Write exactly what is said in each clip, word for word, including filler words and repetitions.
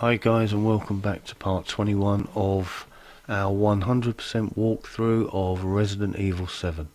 Hi guys, and welcome back to part twenty-one of our one hundred percent walkthrough of Resident Evil seven.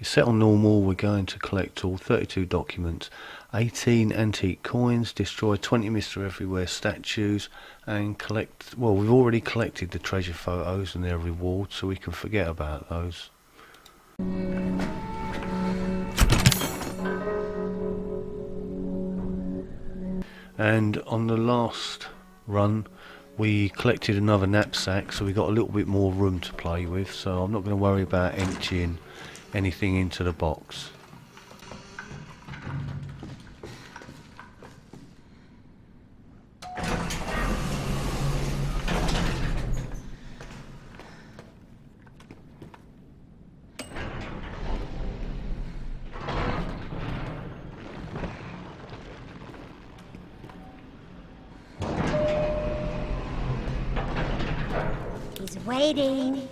It's set on normal. We're going to collect all thirty-two documents, eighteen antique coins, destroy twenty Mister Everywhere statues, and collect, well, we've already collected the treasure photos and their rewards, so we can forget about those. And on the last run we collected another knapsack, so we got a little bit more room to play with, so I'm not going to worry about emptying anything into the box. He's waiting.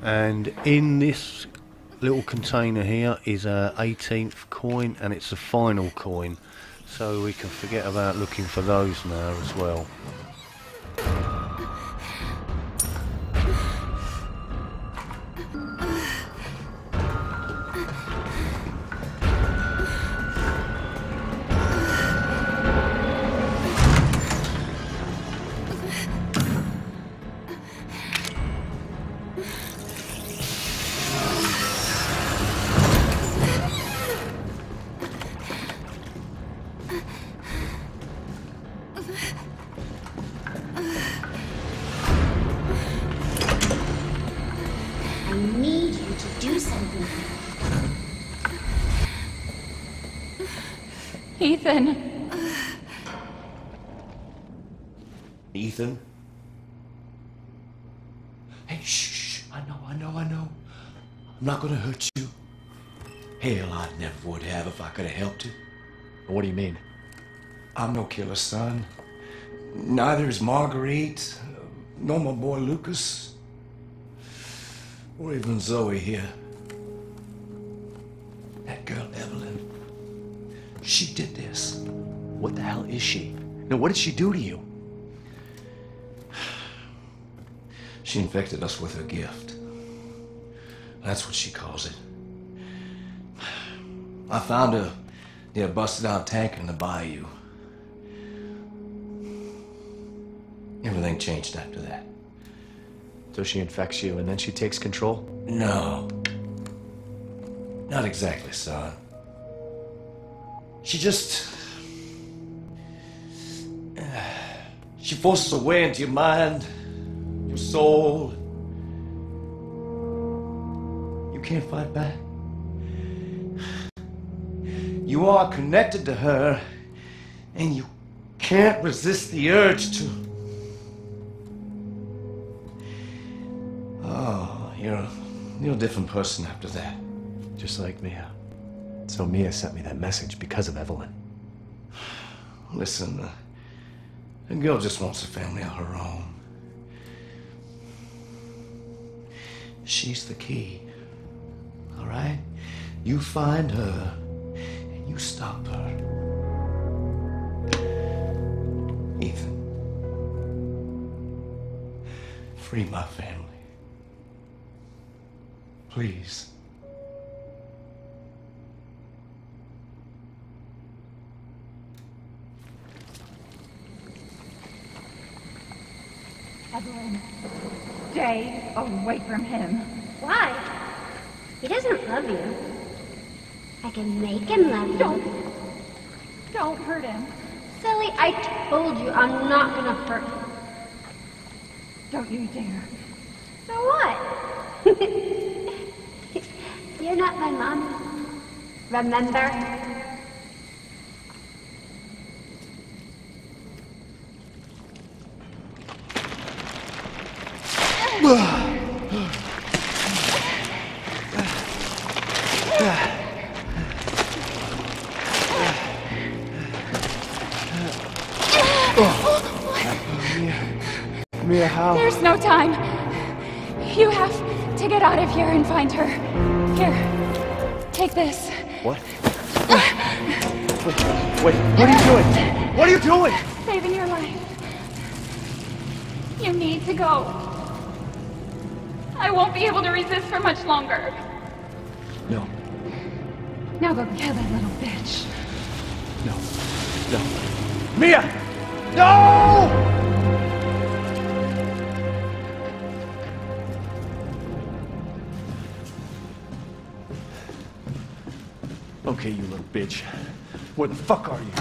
And in this little container here is our eighteenth coin, and it's the final coin, so we can forget about looking for those now as well. Ethan! Ethan. Hey, shh, shh, I know, I know, I know. I'm not gonna hurt you. Hell, I never would have if I could have helped you. What do you mean? I'm no killer, son. Neither is Marguerite, nor my boy Lucas, or even Zoe here. That girl, Eveline, she did this. What the hell is she? Now, what did she do to you? She infected us with her gift. That's what she calls it. I found her near a busted-out tank in the bayou. Everything changed after that. So she infects you, and then she takes control? No. Not exactly, son. She just... Uh, she forces her way into your mind, your soul. You can't fight back. You are connected to her, and you can't resist the urge to... Oh, you're a, you're a different person after that. Just like Mia. So Mia sent me that message because of Eveline. Listen, uh, the girl just wants a family of her own. She's the key, all right? You find her, and you stop her. Ethan, free my family. Please. Eveline, stay away from him. Why? He doesn't love you. I can make him love you. Don't. Don't hurt him. Silly, I told you I'm not gonna hurt him. Don't you dare. So what? You're not my mom. Remember? Mia, how? There's no time. You have to get out of here and find her. Here, take this. What? Wait, wait, what are you doing? What are you doing? Saving your life. You need to go. I won't be able to resist for much longer. No. Now go kill that little bitch. No. No. Mia! No! Okay, you little bitch. Where the fuck are you?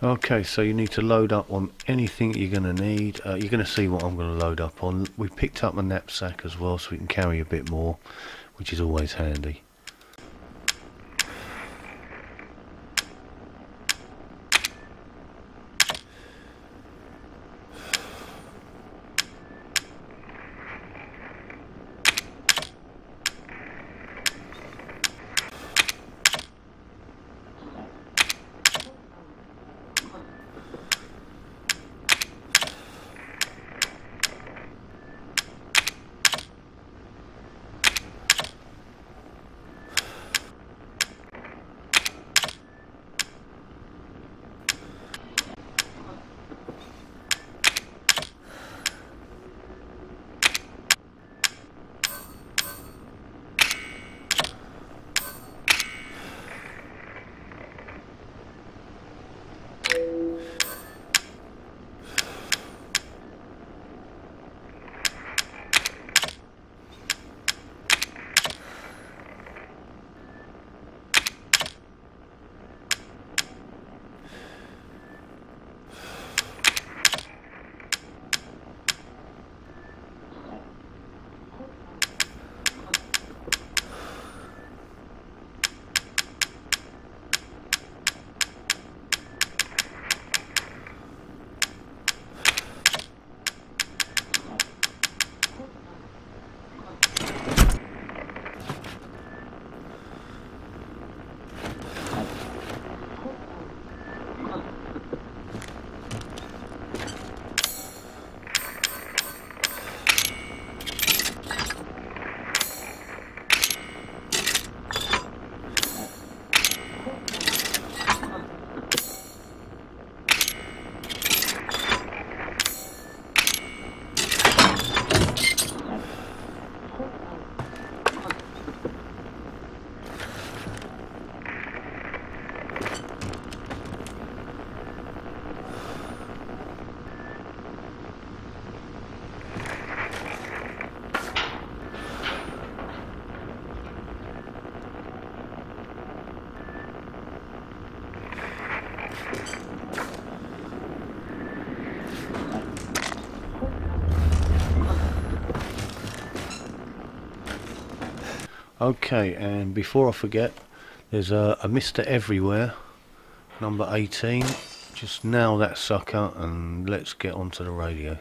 Okay, so you need to load up on anything you're going to need. Uh, you're going to see what I'm going to load up on. We picked up a knapsack as well, so we can carry a bit more, which is always handy. Okay, and before I forget, there's a, a Mister Everywhere, number eighteen. Just nail that sucker and let's get onto the radio.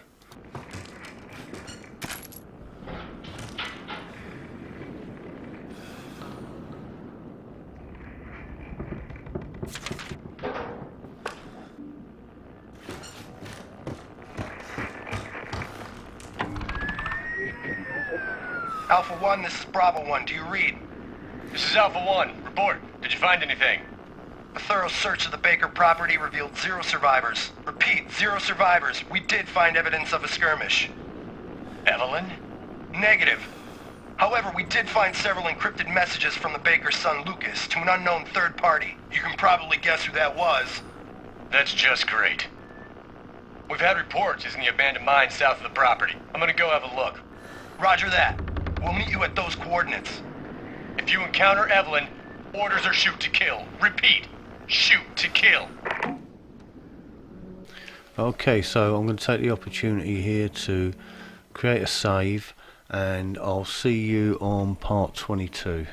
Alpha one, this is Bravo one. Do you read? This is Alpha one. Report. Did you find anything? A thorough search of the Baker property revealed zero survivors. Repeat, zero survivors. We did find evidence of a skirmish. Eveline? Negative. However, we did find several encrypted messages from the Baker's son, Lucas, to an unknown third party. You can probably guess who that was. That's just great. We've had reports using the abandoned mine south of the property. I'm gonna go have a look. Roger that. We'll meet you at those coordinates. If you encounter Eveline, orders are shoot to kill. Repeat, shoot to kill. Okay, so I'm going to take the opportunity here to create a save, and I'll see you on part twenty-two.